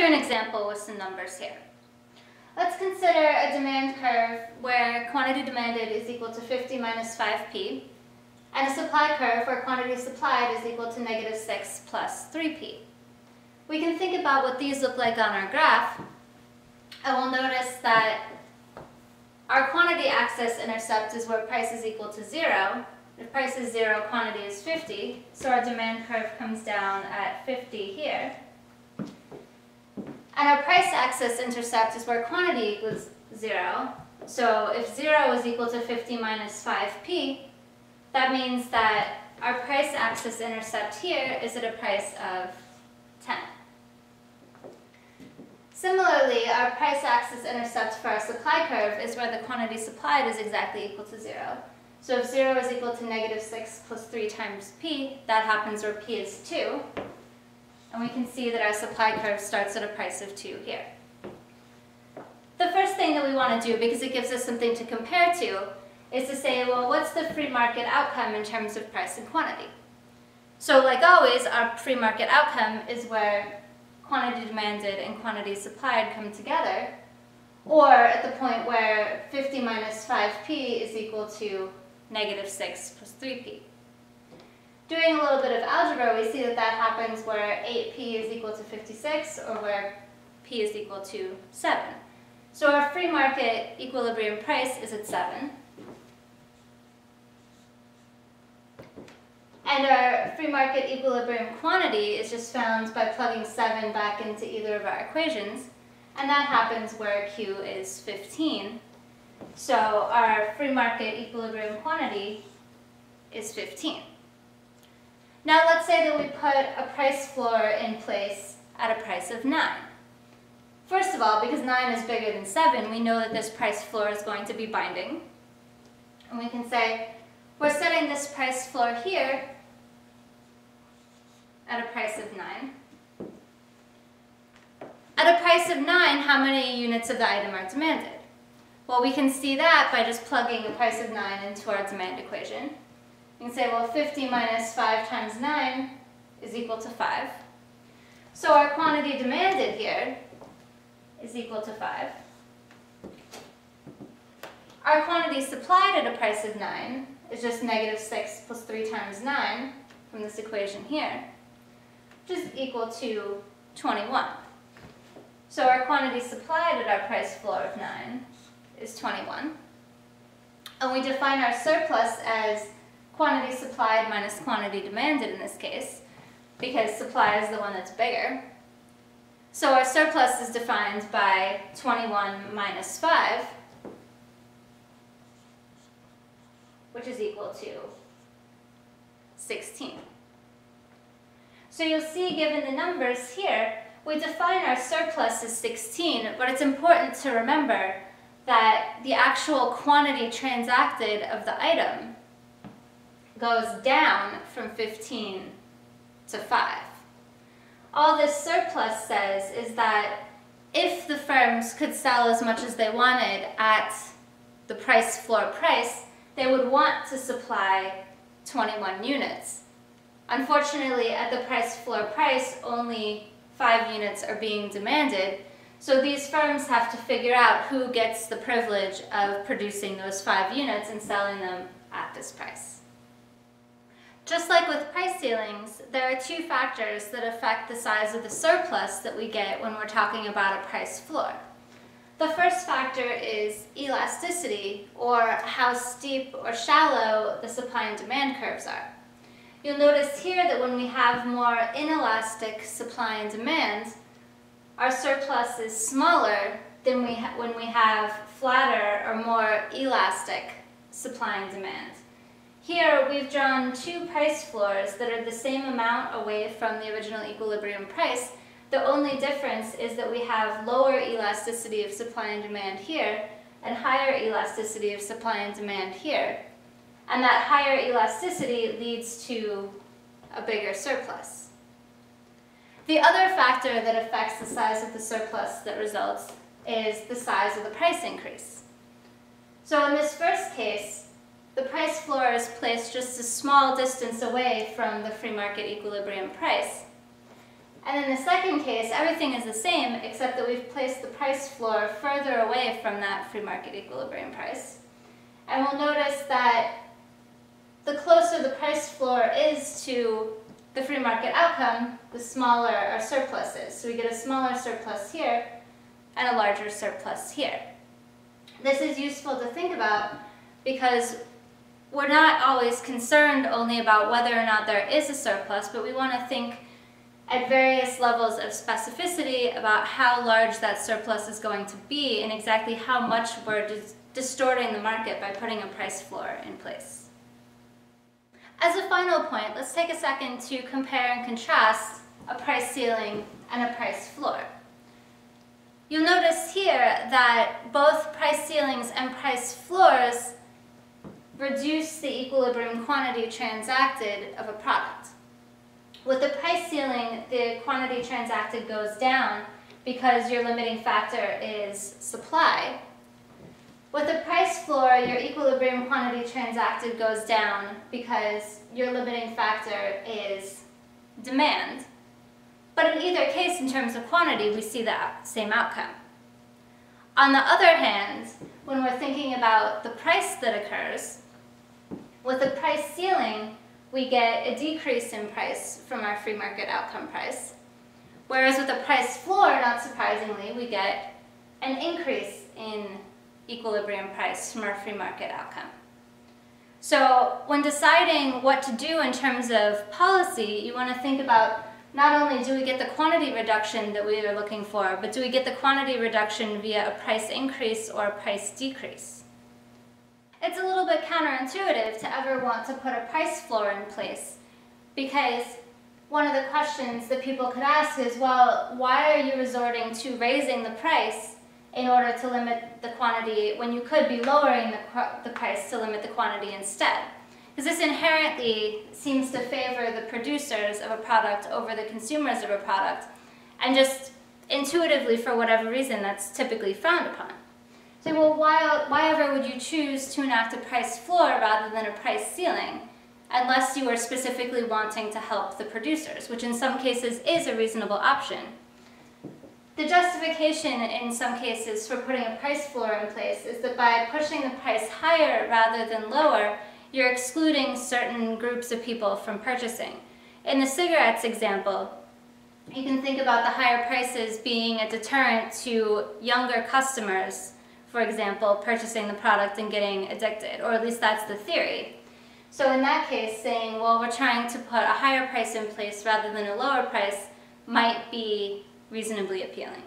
through an example with some numbers here. Let's consider a demand curve where quantity demanded is equal to 50 minus 5p, and a supply curve where quantity supplied is equal to negative 6 plus 3p. We can think about what these look like on our graph, and we'll notice that our quantity axis intercept is where price is equal to 0. If price is 0, quantity is 50, so our demand curve comes down at 50 here. And our price axis intercept is where quantity equals 0. So if 0 is equal to 50 minus 5p, that means that our price axis intercept here is at a price of 10. Similarly, our price axis intercept for our supply curve is where the quantity supplied is exactly equal to 0. So if 0 is equal to negative 6 plus 3 times p, that happens where p is 2. And we can see that our supply curve starts at a price of 2 here. The first thing that we want to do, because it gives us something to compare to, is to say, well, what's the free market outcome in terms of price and quantity? So like always, our free market outcome is where quantity demanded and quantity supplied come together, or at the point where 50 minus 5p is equal to negative 6 plus 3p. Doing a little bit of algebra, we see that that happens where 8p is equal to 56, or where p is equal to 7. So our free market equilibrium price is at 7. And our free market equilibrium quantity is just found by plugging 7 back into either of our equations, and that happens where Q is 15. So our free market equilibrium quantity is 15. Now let's say that we put a price floor in place at a price of 9. First of all, because 9 is bigger than 7, we know that this price floor is going to be binding. And we can say, we're setting this price floor here at a price of 9. At a price of 9, how many units of the item are demanded? Well, we can see that by just plugging a price of 9 into our demand equation. You can say, well, 50 minus 5 times 9 is equal to 5. So our quantity demanded here is equal to 5. Our quantity supplied at a price of 9 is just negative 6 plus 3 times 9 from this equation here, which is equal to 21. So our quantity supplied at our price floor of 9 is 21. And we define our surplus as quantity supplied minus quantity demanded in this case, because supply is the one that's bigger. So our surplus is defined by 21 minus 5, which is equal to 16. So you'll see, given the numbers here, we define our surplus as 16, but it's important to remember that the actual quantity transacted of the item goes down from 15 to 5. All this surplus says is that if the firms could sell as much as they wanted at the price floor price, they would want to supply 21 units. Unfortunately, at the price floor price, only 5 units are being demanded, so these firms have to figure out who gets the privilege of producing those 5 units and selling them at this price. Just like with price ceilings, there are two factors that affect the size of the surplus that we get when we're talking about a price floor. The first factor is elasticity, or how steep or shallow the supply and demand curves are. You'll notice here that when we have more inelastic supply and demand, our surplus is smaller than when we have flatter or more elastic supply and demand. Here, we've drawn two price floors that are the same amount away from the original equilibrium price. The only difference is that we have lower elasticity of supply and demand here, and higher elasticity of supply and demand here. And that higher elasticity leads to a bigger surplus. The other factor that affects the size of the surplus that results is the size of the price increase. So in this first case, the price floor is placed just a small distance away from the free market equilibrium price. And in the second case, everything is the same except that we've placed the price floor further away from that free market equilibrium price. And we'll notice that the closer the price floor is to the free market outcome, the smaller our surplus is. So we get a smaller surplus here and a larger surplus here. This is useful to think about because we're not always concerned only about whether or not there is a surplus, but we want to think at various levels of specificity about how large that surplus is going to be and exactly how much we're distorting the market by putting a price floor in place. As a final point, let's take a second to compare and contrast a price ceiling and a price floor. You'll notice here that both price ceilings and price floors reduce the equilibrium quantity transacted of a product. With the price ceiling, the quantity transacted goes down because your limiting factor is supply. With the price floor, your equilibrium quantity transacted goes down because your limiting factor is demand. But in either case, in terms of quantity, we see the same outcome. On the other hand, when we're thinking about the price that occurs, with the price ceiling, we get a decrease in price from our free market outcome price. Whereas with the price floor, not surprisingly, we get an increase in equilibrium price from our free market outcome. So when deciding what to do in terms of policy, you want to think about not only do we get the quantity reduction that we are looking for, but do we get the quantity reduction via a price increase or a price decrease? It's a little bit counterintuitive to ever want to put a price floor in place, because one of the questions that people could ask is, well, why are you resorting to raising the price in order to limit the quantity when you could be lowering the price to limit the quantity instead? Because this inherently seems to favor the producers of a product over the consumers of a product, and just intuitively, for whatever reason, that's typically frowned upon. So, well, why ever would you choose to enact a price floor rather than a price ceiling, unless you are specifically wanting to help the producers, which in some cases is a reasonable option? The justification in some cases for putting a price floor in place is that by pushing the price higher rather than lower, you're excluding certain groups of people from purchasing. In the cigarettes example, you can think about the higher prices being a deterrent to younger customers, for example, purchasing the product and getting addicted, or at least that's the theory. So in that case, saying, well, we're trying to put a higher price in place rather than a lower price might be reasonably appealing.